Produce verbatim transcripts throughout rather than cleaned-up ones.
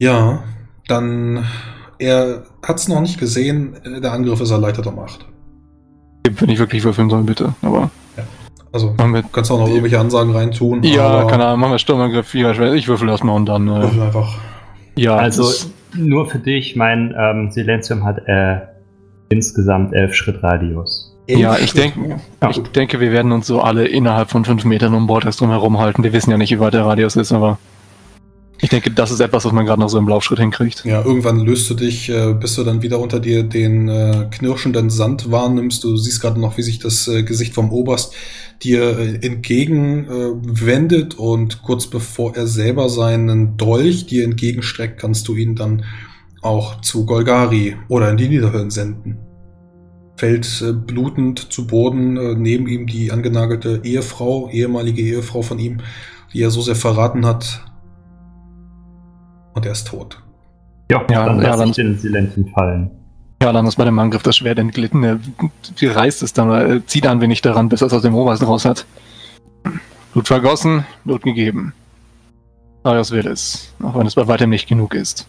Ja, dann... Er hat es noch nicht gesehen, der Angriff ist erleichtert um acht. Wenn ich wirklich würfeln soll, bitte, aber... Ja. Also, du kannst auch noch irgendwelche Ansagen reintun. Ja, keine Ahnung, machen wir Sturmangriff vier, ich würfel erstmal und dann... Äh, würfel einfach. Ja, also, nur für dich, mein ähm, Silenzium hat äh, insgesamt elf Schritt Radius. elf ja, ich, denk, ja. ich denke, wir werden uns so alle innerhalb von fünf Metern um Boltax drumherum halten. Wir wissen ja nicht, wie weit der Radius ist, aber... Ich denke, das ist etwas, was man gerade noch so im Laufschritt hinkriegt. Ja, irgendwann löst du dich, äh, bis du dann wieder unter dir den äh, knirschenden Sand wahrnimmst. Du siehst gerade noch, wie sich das äh, Gesicht vom Oberst dir äh, entgegenwendet äh, und kurz bevor er selber seinen Dolch dir entgegenstreckt, kannst du ihn dann auch zu Golgari oder in die Niederhöllen senden. Fällt äh, blutend zu Boden, äh, neben ihm die angenagelte Ehefrau, ehemalige Ehefrau von ihm, die er so sehr verraten hat. Und er ist tot. Ja, ja dann lass ich den Silenzen fallen. Ja, dann ist bei dem Angriff das Schwert entglitten. Er reißt es dann, oder zieht ein wenig daran, bis er es aus dem Oberst raus hat. Blut vergossen, Blut gegeben. Aber das wird es, auch wenn es bei weitem nicht genug ist.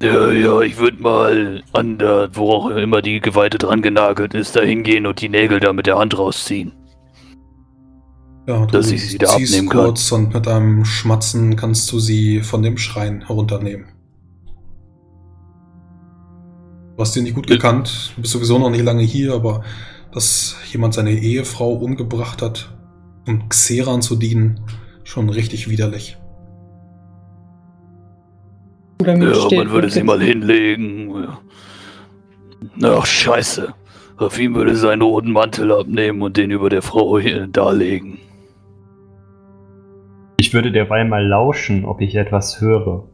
Ja, ja, ich würde mal an der, wo auch immer die Geweihte dran genagelt ist, da hingehen und die Nägel da mit der Hand rausziehen. Ja, du ziehst kurz und mit einem Schmatzen kannst du sie von dem Schrein herunternehmen. Du hast ihn nicht gut gekannt, du bist sowieso noch nicht lange hier, aber dass jemand seine Ehefrau umgebracht hat, um Xeraan zu dienen, schon richtig widerlich. Ja, man würde sie mal hinlegen. Ach, scheiße. Rafim würde seinen roten Mantel abnehmen und den über der Frau hier darlegen. Ich würde derweil mal lauschen, ob ich etwas höre.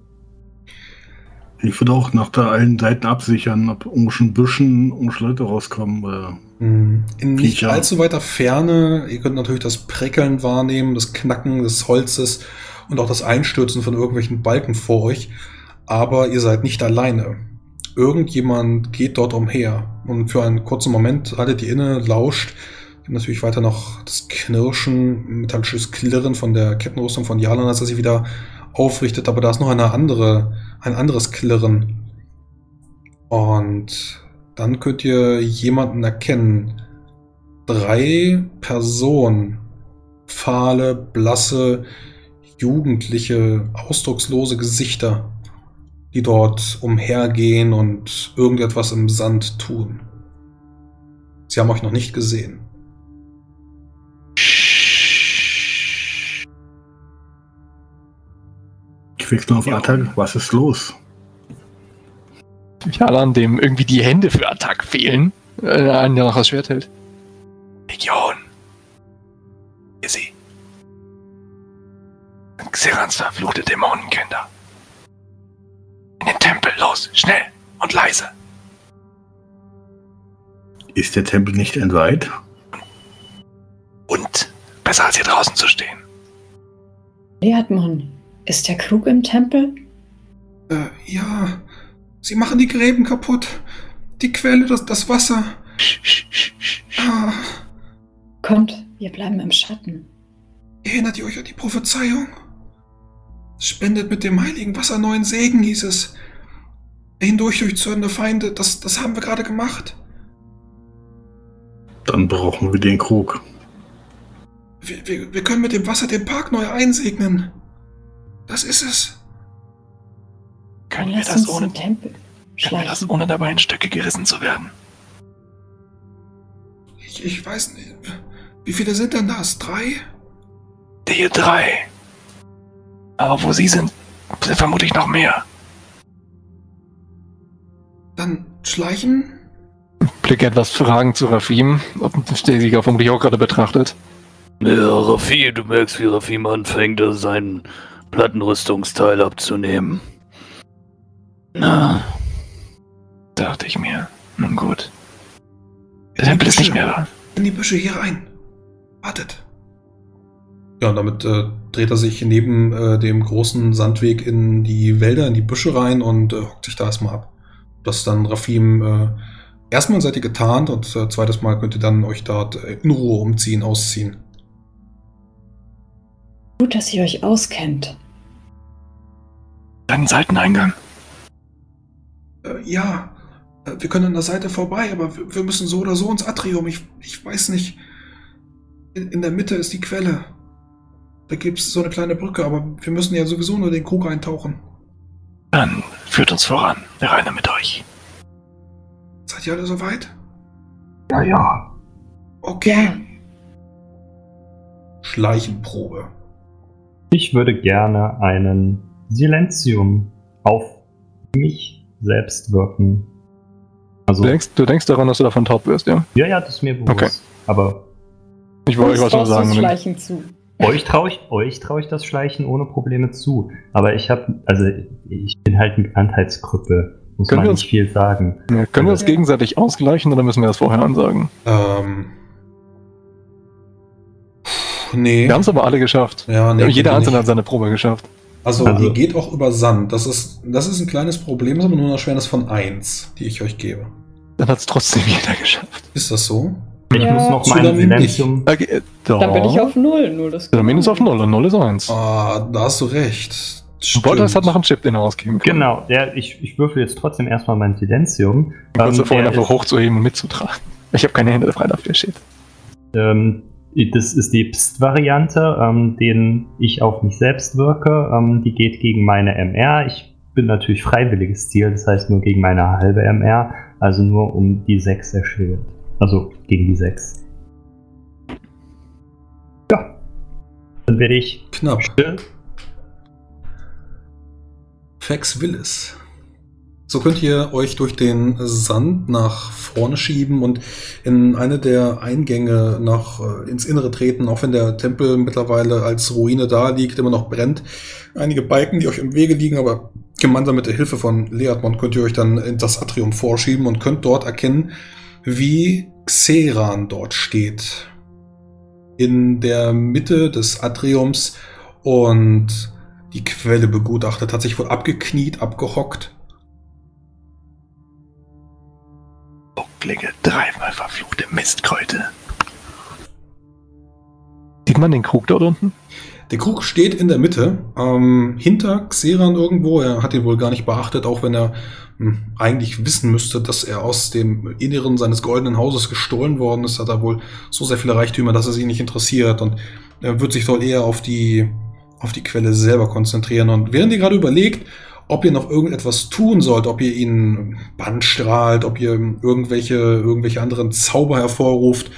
Ich würde auch nach der allen Seiten absichern, ob irgendwelchen Büschen und Schleute rauskommen. Äh, in nicht Viecher. Allzu weiter Ferne, ihr könnt natürlich das Präckeln wahrnehmen, das Knacken des Holzes und auch das Einstürzen von irgendwelchen Balken vor euch. Aber ihr seid nicht alleine. Irgendjemand geht dort umher und für einen kurzen Moment haltet ihr inne, lauscht, natürlich weiter noch das Knirschen, metallisches Klirren von der Kettenrüstung von Yarlan, als er sich wieder aufrichtet, aber da ist noch eine andere, ein anderes Klirren. Und dann könnt ihr jemanden erkennen. Drei Personen, fahle, blasse, jugendliche, ausdruckslose Gesichter, die dort umhergehen und irgendetwas im Sand tun. Sie haben euch noch nicht gesehen. Ich will nur auf ja. Attack. Was ist los? Yarlan, dem irgendwie die Hände für Attack fehlen, äh, einen, der noch das Schwert hält. Legion. Ihr seht. Xeraans verfluchte Dämonenkinder. In den Tempel, los, schnell und leise. Ist der Tempel nicht entweiht? Und besser als hier draußen zu stehen. Leatmon, ist der Krug im Tempel? Äh, ja. Sie machen die Gräben kaputt. Die Quelle, das, das Wasser. Sch, sch, sch, sch. Ah. Kommt, wir bleiben im Schatten. Erinnert ihr euch an die Prophezeiung? Spendet mit dem heiligen Wasser neuen Segen, hieß es. Hindurch durch zürnende Feinde, das, das haben wir gerade gemacht. Dann brauchen wir den Krug. Wir, wir, wir können mit dem Wasser den Park neu einsegnen. Das ist es. Können wir das ohne Tempel? Können wir das ohne dabei in Stücke gerissen zu werden? Ich, ich weiß nicht. Wie viele sind denn das? Drei? Die drei. Aber wo sie sind, sind vermutlich noch mehr. Dann schleichen? Blick etwas fragend zu Rafim, ob der sich auch vermutlich auch gerade betrachtet. Ja, Rafim, du merkst, wie Rafim anfängt, seinen Plattenrüstungsteil abzunehmen. Na, dachte ich mir. Nun gut. Der Tempel ist nicht mehr da. In die Büsche hier rein. Wartet. Ja, und damit äh, dreht er sich neben äh, dem großen Sandweg in die Wälder, in die Büsche rein und äh, hockt sich da erstmal ab. Dass dann Rafim, äh, erstmal seid ihr getarnt und äh, zweites Mal könnt ihr dann euch dort äh, in Ruhe umziehen, ausziehen. Gut, dass ihr euch auskennt. Langen Seiteneingang. Äh, ja, wir können an der Seite vorbei, aber wir, wir müssen so oder so ins Atrium. Ich, ich weiß nicht. In, in der Mitte ist die Quelle. Da gibt es so eine kleine Brücke, aber wir müssen ja sowieso nur den Krug eintauchen. Dann führt uns voran, der Reiner mit euch. Seid ihr alle soweit? Ja, ja. Okay. Schleichenprobe. Ich würde gerne einen Silenzium auf mich selbst wirken. Also, du, denkst, du denkst daran, dass du davon taub wirst, ja? Ja, ja, das ist mir bewusst. Okay. Aber ich wollte euch was noch sagen. Schleichen zu. Euch traue ich, euch traue ich das Schleichen ohne Probleme zu. Aber ich habe, also ich bin halt eine Bekanntheitsgruppe. Muss können man wir uns, nicht viel sagen. Ja, können wir uns gegenseitig ausgleichen oder müssen wir das vorher ansagen? Ähm. Nee. Wir haben es aber alle geschafft. Ja, nee, jeder Einzelne nicht. Hat seine Probe geschafft. Also, also, die geht auch über Sand. Das ist, das ist ein kleines Problem, das ist aber nur eine Schwernis von eins, die ich euch gebe. Dann hat es trotzdem jeder geschafft. Ist das so? Ich ja. muss noch mein Silenzium. Okay, da. Dann bin ich auf null. null ist Zulamin ist auf null und null ist eins. Ah, da hast du recht. Boltax hat noch einen Chip, den er ausgeben kann. Genau, ja, ich, ich würfel jetzt trotzdem erstmal mein Silenzium. Ich ähm, vorhin einfach hochzuheben und mitzutragen. Ich habe keine Hände frei, dafür steht. Ähm, das ist die Pst-Variante, ähm, den ich auf mich selbst wirke. Ähm, die geht gegen meine M R. Ich bin natürlich freiwilliges Ziel, das heißt nur gegen meine halbe M R. Also nur um die sechs erschwert. Also gegen die sechs. Ja. Dann werde ich knapp still. Phex will es. So könnt ihr euch durch den Sand nach vorne schieben und in eine der Eingänge nach äh, ins Innere treten, auch wenn der Tempel mittlerweile als Ruine da liegt, immer noch brennt. Einige Balken, die euch im Wege liegen, aber gemeinsam mit der Hilfe von Leatmon könnt ihr euch dann in das Atrium vorschieben und könnt dort erkennen, wie Xeraan dort steht. In der Mitte des Atriums und die Quelle begutachtet, hat sich wohl abgekniet, abgehockt. Bucklige, dreimal verfluchte Mistkräute. Sieht man den Krug dort unten? Der Krug steht in der Mitte, ähm, hinter Xeraan irgendwo. Er hat ihn wohl gar nicht beachtet, auch wenn er mh, eigentlich wissen müsste, dass er aus dem Inneren seines goldenen Hauses gestohlen worden ist. Hat er wohl so sehr viele Reichtümer, dass es ihn nicht interessiert. Und er wird sich wohl eher auf die, auf die Quelle selber konzentrieren. Und während ihr gerade überlegt, ob ihr noch irgendetwas tun sollt, ob ihr ihn bannstrahlt, ob ihr irgendwelche, irgendwelche anderen Zauber hervorruft,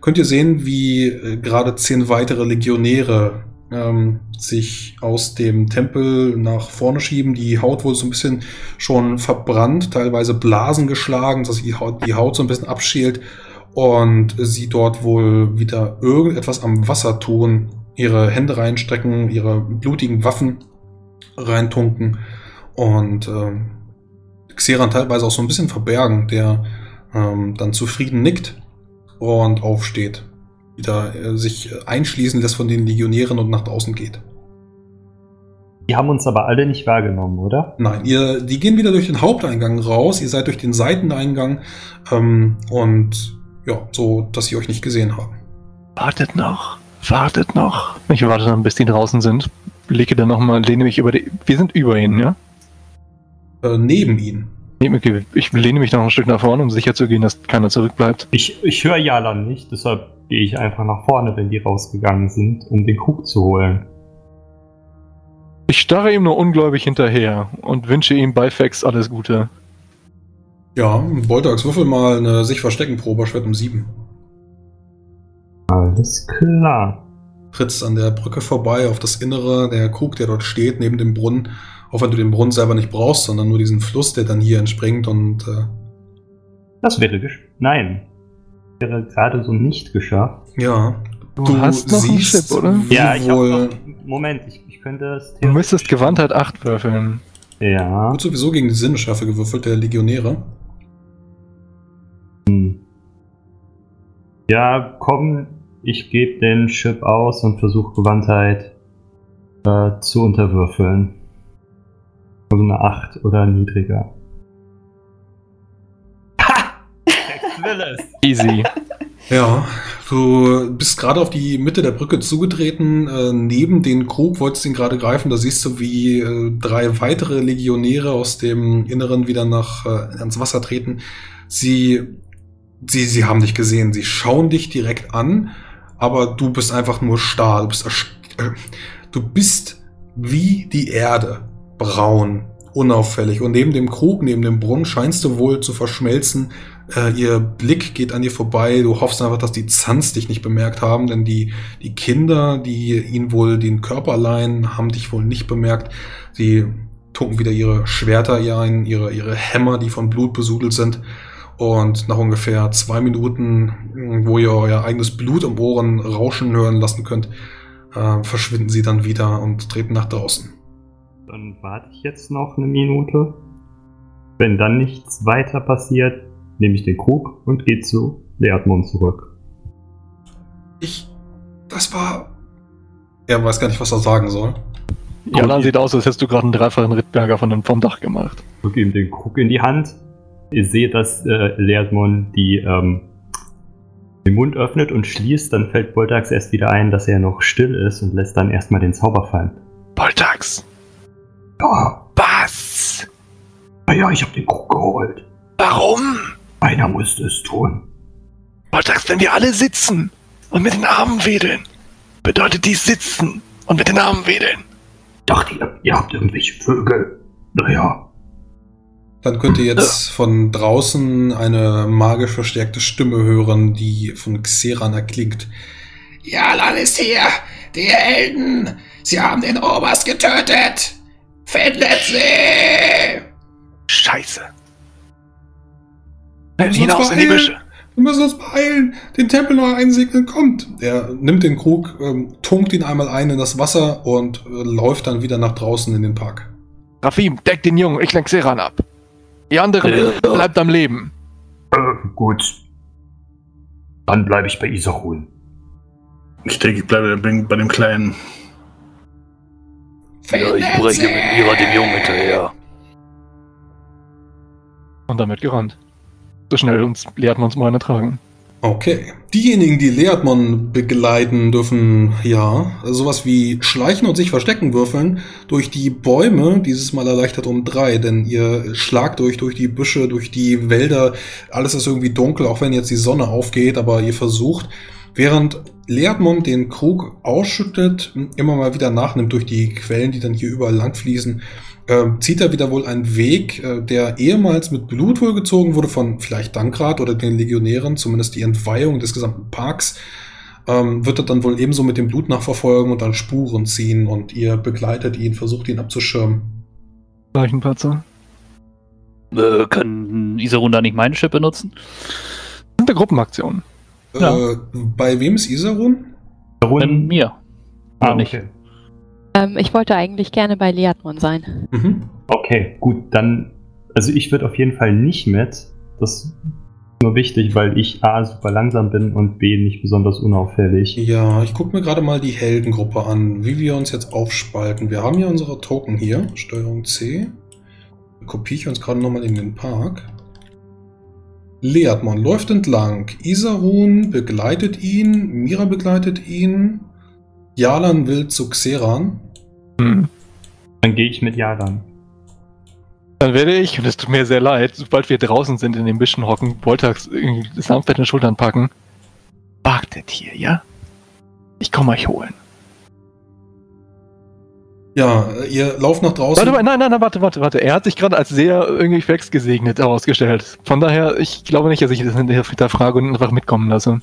könnt ihr sehen, wie äh, gerade zehn weitere Legionäre sich aus dem Tempel nach vorne schieben. Die Haut wurde so ein bisschen schon verbrannt, teilweise Blasen geschlagen, dass die Haut, die Haut so ein bisschen abschält und sie dort wohl wieder irgendetwas am Wasser tun, ihre Hände reinstrecken, ihre blutigen Waffen reintunken und äh, Xeraan teilweise auch so ein bisschen verbergen, der äh, dann zufrieden nickt und aufsteht. Wieder äh, sich einschließen lässt von den Legionären und nach draußen geht. Die haben uns aber alle nicht wahrgenommen, oder? Nein, ihr, die gehen wieder durch den Haupteingang raus, ihr seid durch den Seiteneingang ähm, und ja, so, dass sie euch nicht gesehen haben. Wartet noch, wartet noch. Ich warte dann, bis die draußen sind. Lege dann nochmal, lehne mich über die... Wir sind über ihnen, ja? Äh, neben ihnen. Ich lehne mich noch ein Stück nach vorne, um sicher zu gehen, dass keiner zurückbleibt. Ich, ich höre Yarlan nicht, deshalb gehe ich einfach nach vorne, wenn die rausgegangen sind, um den Krug zu holen. Ich starre ihm nur ungläubig hinterher und wünsche ihm bei Phex alles Gute. Ja, Boltax, würfel mal eine Sich-Verstecken-Probe, schwert um sieben. Alles klar. Trittst an der Brücke vorbei auf das Innere, der Krug, der dort steht, neben dem Brunnen. Auch wenn du den Brunnen selber nicht brauchst, sondern nur diesen Fluss, der dann hier entspringt und... Äh das wäre geschafft. Nein. Das wäre gerade so nicht geschafft. Ja. Du, du hast noch einen Chip, oder? Ja, ich wohl... hab noch... Moment, ich, ich könnte das... Du müsstest Gewandtheit acht würfeln. Ja. Wird sowieso gegen die Sinnesschärfe gewürfelt, der Legionäre. Hm. Ja, komm, ich gebe den Chip aus und versuche Gewandtheit äh, zu unterwürfeln. Also eine acht oder niedriger. Ha! Easy. Ja, du bist gerade auf die Mitte der Brücke zugetreten. Äh, neben den Krug wolltest du ihn gerade greifen. Da siehst du, wie äh, drei weitere Legionäre aus dem Inneren wieder nach äh, ans Wasser treten. Sie, sie, sie haben dich gesehen. Sie schauen dich direkt an, aber du bist einfach nur starr. Du bist, äh, du bist wie die Erde, braun, unauffällig. Und neben dem Krug, neben dem Brunnen scheinst du wohl zu verschmelzen. Uh, ihr Blick geht an dir vorbei, du hoffst einfach, dass die Zanz dich nicht bemerkt haben, denn die, die Kinder, die ihn wohl den Körper leihen, haben dich wohl nicht bemerkt. Sie tunken wieder ihre Schwerter ihr ein, ihre, ihre Hämmer, die von Blut besudelt sind, und nach ungefähr zwei Minuten, wo ihr euer eigenes Blut im Ohren rauschen hören lassen könnt, uh, verschwinden sie dann wieder und treten nach draußen. Dann warte ich jetzt noch eine Minute. Wenn dann nichts weiter passiert, nehme ich den Krug und gehe zu Leatmon zurück. Ich... Das war... Er weiß gar nicht, was er sagen soll. Ja, dann sieht aus, als hättest du gerade einen dreifachen Rittberger von dem, vom Dach gemacht. Ich drücke ihm den Krug in die Hand. Ihr seht, dass äh, Leatmon die, ähm, den Mund öffnet und schließt. Dann fällt Boltax erst wieder ein, dass er noch still ist, und lässt dann erstmal den Zauber fallen. Boltax! Oh, was? Na ja, ich habe den Krug geholt. Warum? Einer musste es tun. Boltax, wenn wir alle sitzen und mit den Armen wedeln, bedeutet dies sitzen und mit den Armen wedeln. Dachte ihr, ihr habt irgendwelche Vögel. Naja. Dann könnt ihr jetzt von draußen eine magisch verstärkte Stimme hören, die von Xeraan erklingt. Yarlan ist hier! Die Helden! Sie haben den Oberst getötet! Findet sie! Scheiße. Wir müssen, hinaus in die Büsche. Wir müssen uns beeilen, den Tempel noch einsegnen, kommt. Er nimmt den Krug, ähm, tunkt ihn einmal ein in das Wasser und äh, läuft dann wieder nach draußen in den Park. Rafim, deck den Jungen, ich lenk Xeraan ab. Die anderen äh, bleibt am Leben. Äh, gut. Dann bleibe ich bei Isarun. Ich denke, ich bleibe bei dem Kleinen. Ja, ich breche mit Nira dem Jungen hinterher. Und damit gerannt. So schnell uns Leatmons Mäune tragen. Okay. Diejenigen, die Leatmon begleiten, dürfen, ja, sowas wie Schleichen und sich Verstecken würfeln. Durch die Bäume, dieses Mal erleichtert um drei, denn ihr schlagt durch, durch die Büsche, durch die Wälder. Alles ist irgendwie dunkel, auch wenn jetzt die Sonne aufgeht, aber ihr versucht, während Leatmon den Krug ausschüttet, immer mal wieder nachnimmt durch die Quellen, die dann hier überall lang fließen, Äh, zieht er wieder wohl einen Weg, äh, der ehemals mit Blut wohl gezogen wurde von vielleicht Dankrat oder den Legionären, zumindest die Entweihung des gesamten Parks, ähm, wird er dann wohl ebenso mit dem Blut nachverfolgen und dann Spuren ziehen, und ihr begleitet ihn, versucht ihn abzuschirmen. Leichenpatzer? Äh, kann Isarun da nicht mein Schiff benutzen? Das ist eine Gruppenaktion. Äh, ja. Bei wem ist Isarun? Bei mir. Ah, ah, nicht. Okay. Ähm, ich wollte eigentlich gerne bei Leatmon sein. Mhm. Okay, gut, dann... Also ich würde auf jeden Fall nicht mit. Das ist nur wichtig, weil ich A, super langsam bin und B, nicht besonders unauffällig. Ja, ich gucke mir gerade mal die Heldengruppe an, wie wir uns jetzt aufspalten. Wir haben ja unsere Token hier, Steuerung C. Kopiere ich uns gerade nochmal in den Park. Leatmon läuft entlang. Isarun begleitet ihn, Mira begleitet ihn. Yarlan will zu Xeraan. Hm. Dann gehe ich mit Yarlan. Dann werde ich, und es tut mir sehr leid, sobald wir draußen sind, in den Büschen hocken, Boltax das Armfett in den Schultern packen. Wartet hier, ja? Ich komme euch holen. Ja, ihr lauft nach draußen. Warte, nein, nein, nein, warte, warte, warte. Er hat sich gerade als sehr irgendwie Phex gesegnet herausgestellt. Von daher, ich glaube nicht, dass ich das hinterfrage und einfach mitkommen lasse.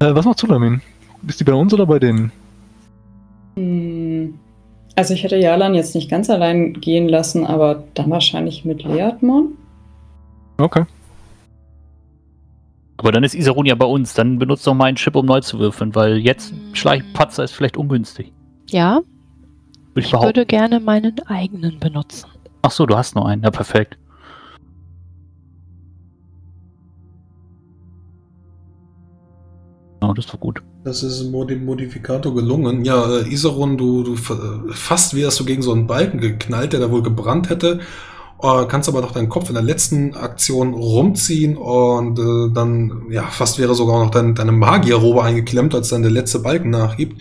Äh, was macht Zulamin? Bist du bei uns oder bei denen? Also ich hätte Yarlan jetzt nicht ganz allein gehen lassen, aber dann wahrscheinlich mit Leatmon. Okay. Aber dann ist Isarun ja bei uns, dann benutzt doch meinen Chip, um neu zu würfeln, weil jetzt Schleichpatzer ist vielleicht ungünstig. Ja, ich, ich würde gerne meinen eigenen benutzen. Ach so, du hast noch einen, ja perfekt. Oh, das ist doch gut. Das ist dem Modifikator gelungen. Ja, äh, Isarun, du, du fast wärst du gegen so einen Balken geknallt, der da wohl gebrannt hätte. äh, kannst aber noch deinen Kopf in der letzten Aktion rumziehen und äh, dann, ja, fast wäre sogar noch dein, deine Magierrobe eingeklemmt, als dann der letzte Balken nachgibt.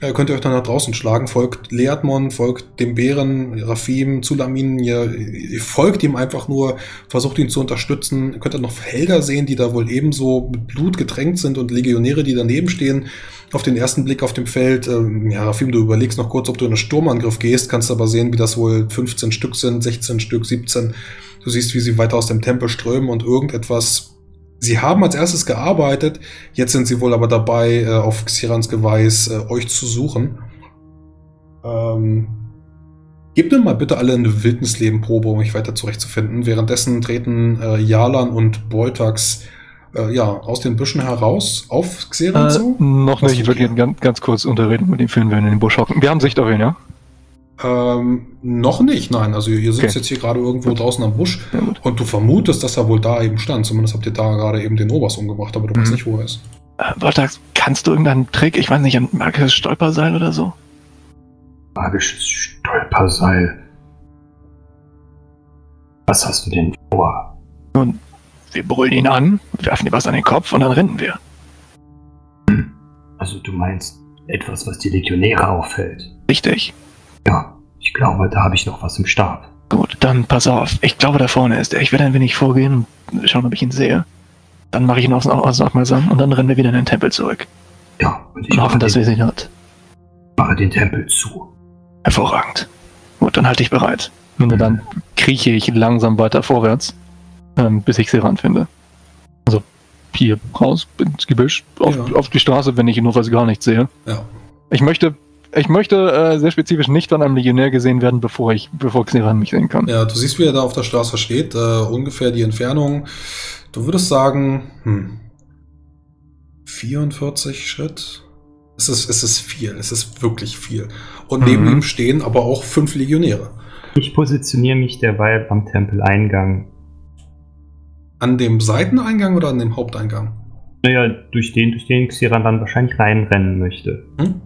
Äh, könnt ihr euch dann nach draußen schlagen, folgt Leatmon, folgt dem Bären, Rafim, Zulamin, ihr, ihr folgt ihm einfach nur, versucht ihn zu unterstützen. Ihr könnt dann noch Helder sehen, die da wohl ebenso mit Blut getränkt sind und Legionäre, die daneben stehen. Auf den ersten Blick auf dem Feld, ähm, ja, Rafim, du überlegst noch kurz, ob du in einen Sturmangriff gehst, kannst aber sehen, wie das wohl fünfzehn Stück sind, sechzehn Stück, siebzehn. Du siehst, wie sie weiter aus dem Tempel strömen und irgendetwas... Sie haben als erstes gearbeitet, jetzt sind sie wohl aber dabei, äh, auf Xerans Geweiß äh, euch zu suchen. Ähm, gebt mir mal bitte alle eine Wildnisleben-Probe, um mich weiter zurechtzufinden. Währenddessen treten äh, Yarlan und Boltax äh, ja, aus den Büschen heraus auf Xeran äh, zu. Noch nicht, ich würde ihn ganz, ganz kurz unterreden mit ihm, führen wir in den Busch hocken. Wir haben Sicht auf ihn, ja? Ähm, noch nicht, nein. Also ihr sitzt okay. Jetzt hier gerade irgendwo gut. draußen am Busch ja, und du vermutest, dass er wohl da eben stand. Zumindest habt ihr da gerade eben den Oberst umgebracht, aber du mhm. weißt nicht, wo er ist. Äh, Boltax, kannst du irgendeinen Trick, ich weiß nicht, ein magisches Stolperseil oder so? Magisches Stolperseil? Was hast du denn vor? Nun, wir brüllen ihn an, werfen ihm was an den Kopf und dann rennen wir. Hm. Also du meinst etwas, was die Legionäre auffällt? Richtig. Ja, ich glaube, da habe ich noch was im Stab. Gut, dann pass auf. Ich glaube, da vorne ist er. Ich werde ein wenig vorgehen und schauen, ob ich ihn sehe. Dann mache ich ihn außen aufmerksam und dann rennen wir wieder in den Tempel zurück. Ja, und ich und hoffen, dass wir sie hat. Mache den Tempel zu. Hervorragend. Gut, dann halte ich bereit. Und dann mhm. krieche ich langsam weiter vorwärts, ähm, bis ich sie ranfinde. Also hier raus ins Gebüsch, auf, ja. auf die Straße, wenn ich ihn notfalls gar nicht sehe. Ja. Ich möchte... Ich möchte äh, sehr spezifisch nicht von einem Legionär gesehen werden, bevor ich, bevor Xeraan mich sehen kann. Ja, du siehst, wie er da auf der Straße steht, äh, ungefähr die Entfernung. Du würdest sagen, hm, vierundvierzig Schritt? Es ist, es ist viel, es ist wirklich viel. Und neben mhm. ihm stehen aber auch fünf Legionäre. Ich positioniere mich derweil am Tempeleingang. An dem Seiteneingang oder an dem Haupteingang? Naja, durch den, durch den Xeraan dann wahrscheinlich reinrennen möchte. Hm?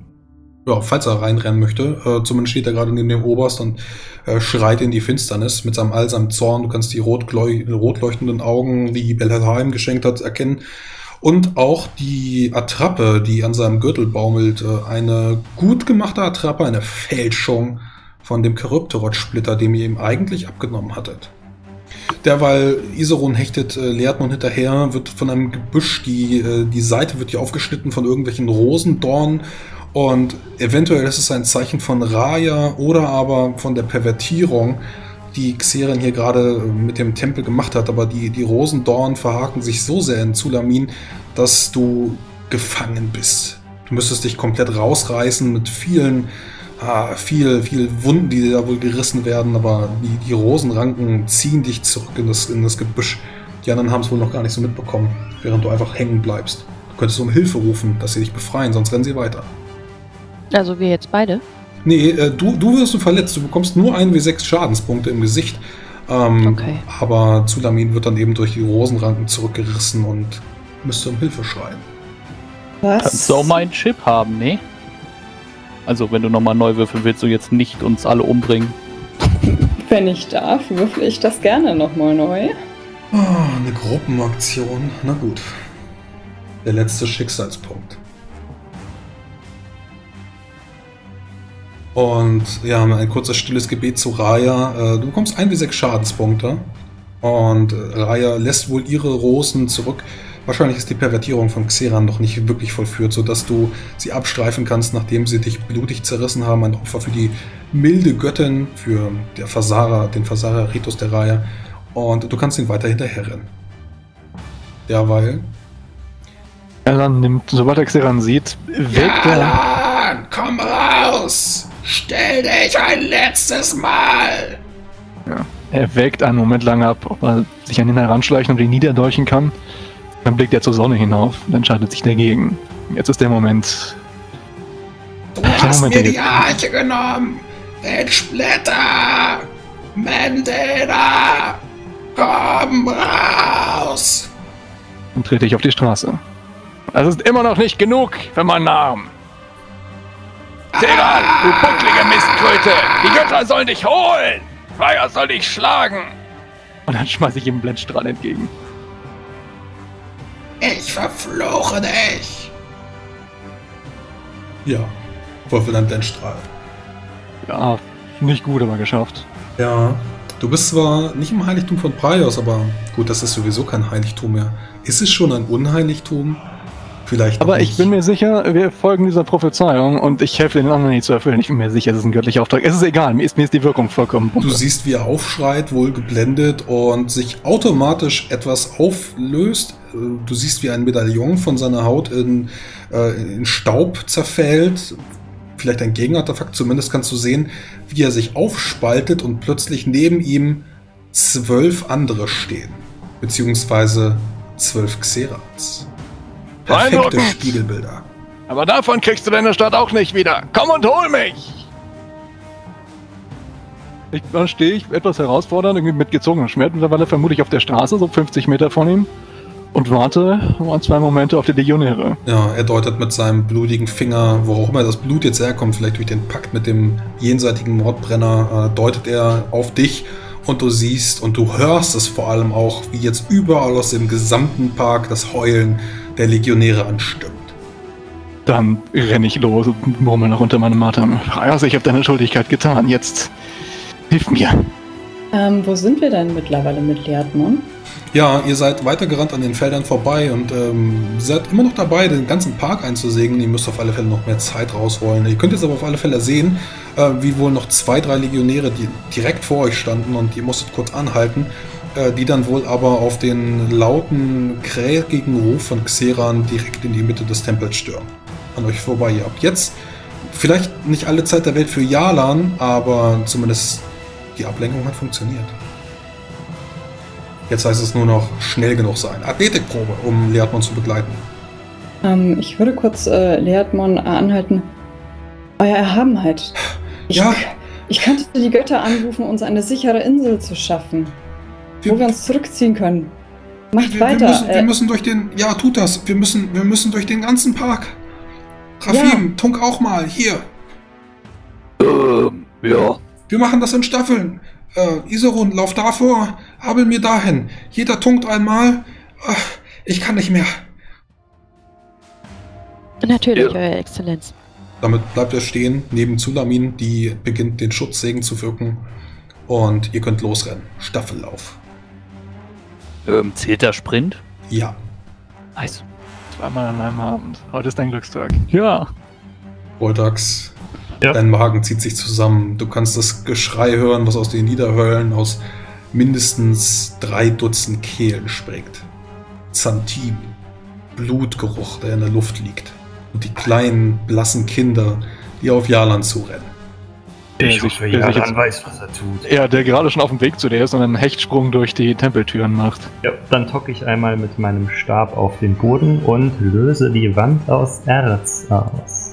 Ja, falls er reinrennen möchte, äh, zumindest steht er gerade neben dem Oberst und äh, schreit in die Finsternis mit seinem all seinem Zorn. Du kannst die rot, rot leuchtenden Augen, die Belhelheim geschenkt hat, erkennen. Und auch die Attrappe, die an seinem Gürtel baumelt. Äh, eine gut gemachte Attrappe, eine Fälschung von dem Charybdorot-Splitter, den ihr ihm eigentlich abgenommen hattet. Derweil Isarun hechtet äh, Leatmon hinterher, wird von einem Gebüsch, die, äh, die Seite wird hier aufgeschnitten von irgendwelchen Rosendornen. Und eventuell ist es ein Zeichen von Raya oder aber von der Pervertierung, die Xeran hier gerade mit dem Tempel gemacht hat. Aber die, die Rosendornen verhaken sich so sehr in Zulamin, dass du gefangen bist. Du müsstest dich komplett rausreißen mit vielen, ah, viel, viel Wunden, die dir da wohl gerissen werden. Aber die, die Rosenranken ziehen dich zurück in das, in das Gebüsch. Die anderen haben es wohl noch gar nicht so mitbekommen, während du einfach hängen bleibst. Du könntest um Hilfe rufen, dass sie dich befreien, sonst rennen sie weiter. Also wir jetzt beide? Nee, äh, du, du wirst verletzt. Du bekommst nur ein W sechs Schadenspunkte im Gesicht. Ähm, okay. Aber Zulamin wird dann eben durch die Rosenranken zurückgerissen und müsste um Hilfe schreien. Was? Kannst du auch mal einen Chip haben, ne? Also wenn du nochmal neu würfeln willst, du jetzt nicht uns alle umbringen. Wenn ich darf, würfle ich das gerne nochmal neu. Oh, eine Gruppenaktion. Na gut. Der letzte Schicksalspunkt. Und ja, ein kurzes stilles Gebet zu Raya. Du bekommst ein bis sechs Schadenspunkte. Und Raya lässt wohl ihre Rosen zurück. Wahrscheinlich ist die Pervertierung von Xeraan noch nicht wirklich vollführt, sodass du sie abstreifen kannst, nachdem sie dich blutig zerrissen haben. Ein Opfer für die milde Göttin, für der Phasara, den Phasara-Ritus der Raya. Und du kannst ihn weiter hinterherrennen. Derweil. Yarlan nimmt, sobald er Xeraan sieht, wirkt er. Yarlan, komm raus! Stell dich ein letztes Mal! Ja. Er wägt einen Moment lang ab, ob er sich an ihn heranschleichen und ihn niederdolchen kann. Dann blickt er zur Sonne hinauf und entscheidet sich dagegen. Jetzt ist der Moment. Du hast Moment, mir die Arche genommen! Den Splitter! Mendena! Komm raus! Und trete ich auf die Straße. Das ist immer noch nicht genug für meinen Arm. Xeraan, du bucklige Mistkröte! Die Götter sollen dich holen! Freier soll dich schlagen! Und dann schmeiße ich ihm einen Blendstrahl entgegen. Ich verfluche dich! Ja, voll verdammt Blendstrahl. Ja, nicht gut, aber geschafft. Ja, du bist zwar nicht im Heiligtum von Praios, aber gut, das ist sowieso kein Heiligtum mehr. Ist es schon ein Unheiligtum? Vielleicht aber ich bin mir sicher, wir folgen dieser Prophezeiung und ich helfe den anderen nicht zu erfüllen. Ich bin mir sicher, es ist ein göttlicher Auftrag. Es ist egal, mir ist, mir ist die Wirkung vollkommen pumpe. Du siehst, wie er aufschreit, wohl geblendet und sich automatisch etwas auflöst. Du siehst, wie ein Medaillon von seiner Haut in, äh, in Staub zerfällt. Vielleicht ein Gegenartefakt, zumindest kannst du sehen, wie er sich aufspaltet und plötzlich neben ihm zwölf andere stehen. Beziehungsweise zwölf Xerans. Perfekte Spiegelbilder. Aber davon kriegst du deine Stadt auch nicht wieder. Komm und hol mich! Ich, da stehe ich etwas herausfordernd, irgendwie mit gezogenem Schwert, mittlerweile vermutlich auf der Straße, so fünfzig Meter von ihm, und warte ein, zwei Momente auf die Legionäre. Ja, er deutet mit seinem blutigen Finger, wo auch immer das Blut jetzt herkommt, vielleicht durch den Pakt mit dem jenseitigen Mordbrenner, äh, deutet er auf dich. Und du siehst und du hörst es vor allem auch, wie jetzt überall aus dem gesamten Park das Heulen der Legionäre anstimmt. Dann renne ich los und murmel noch unter meinem Atem. Also, ich habe deine Schuldigkeit getan. Jetzt hilf mir. Ähm, wo sind wir denn mittlerweile mit Leatmon? Ja, ihr seid weitergerannt an den Feldern vorbei und ähm, seid immer noch dabei, den ganzen Park einzusägen. Ihr müsst auf alle Fälle noch mehr Zeit rausholen. Ihr könnt jetzt aber auf alle Fälle sehen, äh, wie wohl noch zwei, drei Legionäre, die direkt vor euch standen und ihr musstet kurz anhalten, äh, die dann wohl aber auf den lauten, krägigen Ruf von Xeraan direkt in die Mitte des Tempels stürmen. An euch vorbei, ihr habt jetzt vielleicht nicht alle Zeit der Welt für Yarlan, aber zumindest die Ablenkung hat funktioniert. Jetzt heißt es nur noch schnell genug sein. Athletikprobe, um Leatmon zu begleiten. Ähm, ich würde kurz äh, Leatmon anhalten. Euer Erhabenheit. Ich, ja. Ich könnte die Götter anrufen, uns eine sichere Insel zu schaffen, wir, wo wir uns zurückziehen können. Macht wir, weiter. Wir müssen, äh, wir müssen durch den... Ja, tut das. Wir müssen, wir müssen durch den ganzen Park. Rafim, ja. Tunk auch mal. Hier. Ähm, ja. Wir machen das in Staffeln. Äh, Isarun, lauf davor, habel mir dahin. Jeder tunkt einmal. Ach, ich kann nicht mehr. Natürlich, ja. Eure Exzellenz. Damit bleibt er stehen, neben Zulamin, die beginnt den Schutzsegen zu wirken. Und ihr könnt losrennen. Staffellauf. Ähm, zählt der Sprint? Ja. Nice. Zweimal an einem Abend. Heute ist dein Glückstag. Ja. Boltax. Ja. Dein Magen zieht sich zusammen. Du kannst das Geschrei hören, was aus den Niederhöllen aus mindestens drei Dutzend Kehlen springt. Zantim, Blutgeruch, der in der Luft liegt. Und die kleinen, blassen Kinder, die auf Yarlan zurennen. Ich hoffe, Yarlan weiß, was er tut. Ja, der gerade schon auf dem Weg zu dir ist und einen Hechtsprung durch die Tempeltüren macht. Ja, dann tocke ich einmal mit meinem Stab auf den Boden und löse die Wand aus Erz aus.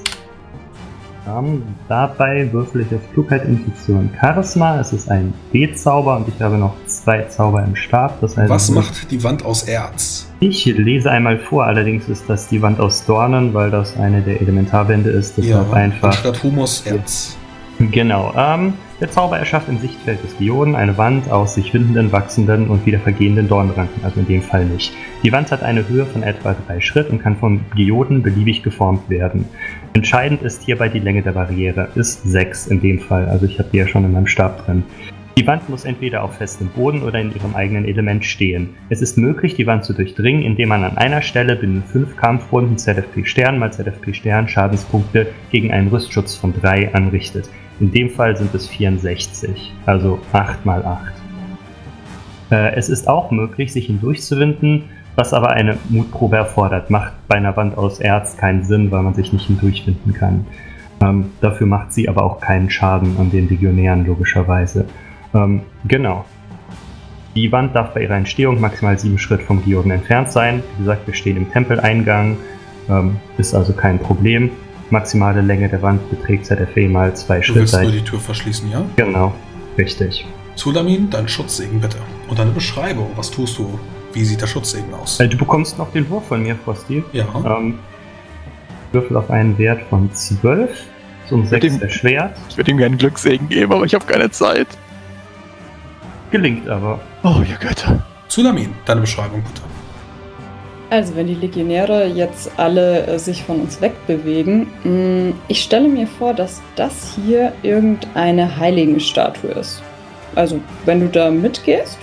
Dabei würfel ich auf Klugheit, Intuition, Charisma. Es ist ein D-Zauber und ich habe noch zwei Zauber im Stab. Das heißt, was macht die Wand aus Erz? Ich lese einmal vor, allerdings ist das die Wand aus Dornen, weil das eine der Elementarwände ist. Das ja, einfach statt Humus Erz. Genau. Ähm, der Zauber erschafft im Sichtfeld des Geoden eine Wand aus sich windenden, wachsenden und wieder vergehenden Dornranken, also in dem Fall nicht. Die Wand hat eine Höhe von etwa drei Schritt und kann vom Geoden beliebig geformt werden. Entscheidend ist hierbei die Länge der Barriere, ist sechs in dem Fall, also ich habe die ja schon in meinem Stab drin. Die Wand muss entweder auf festem Boden oder in ihrem eigenen Element stehen. Es ist möglich, die Wand zu durchdringen, indem man an einer Stelle binnen fünf Kampfrunden Z F P Stern mal Z F P Stern Schadenspunkte gegen einen Rüstschutz von drei anrichtet. In dem Fall sind es vierundsechzig, also acht mal acht. Äh, es ist auch möglich, sich hindurchzuwinden, was aber eine Mutprobe erfordert. Macht bei einer Wand aus Erz keinen Sinn, weil man sich nicht hindurchwinden kann. Ähm, dafür macht sie aber auch keinen Schaden an den Legionären, logischerweise. Ähm, genau. Die Wand darf bei ihrer Entstehung maximal sieben Schritt vom Geoden entfernt sein. Wie gesagt, wir stehen im Tempeleingang, ähm, ist also kein Problem. Maximale Länge der Wand beträgt Z F E mal zwei Schritt. Du willst nur die Tür verschließen, ja? Genau, richtig. Zulamin, dein Schutzsegen bitte. Und deine Beschreibung, was tust du? Wie sieht der Schutzsegen aus? Du bekommst noch den Wurf von mir, Frosty. Ja. Ähm, Würfel auf einen Wert von zwölf, so um sechs erschwert. Ich würde ihm gerne einen Glückssegen geben, aber ich habe keine Zeit. Gelingt aber. Oh, ihr Götter. Zulamin, deine Beschreibung, bitte. Also, wenn die Legionäre jetzt alle äh, sich von uns wegbewegen, mh, ich stelle mir vor, dass das hier irgendeine Heiligenstatue ist. Also, wenn du da mitgehst,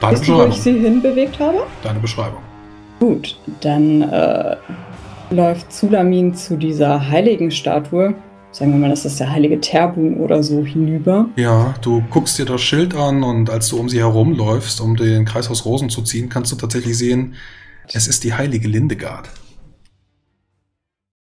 deine Beschreibung. Weißt du, wo ich sie hinbewegt habe? Deine Beschreibung. Gut, dann äh, läuft Zulamin zu dieser Heiligenstatue. Sagen wir mal, das ist der heilige Terbu oder so, hinüber. Ja, du guckst dir das Schild an und als du um sie herumläufst, um den Kreis aus Rosen zu ziehen, kannst du tatsächlich sehen, es ist die heilige Lindegard.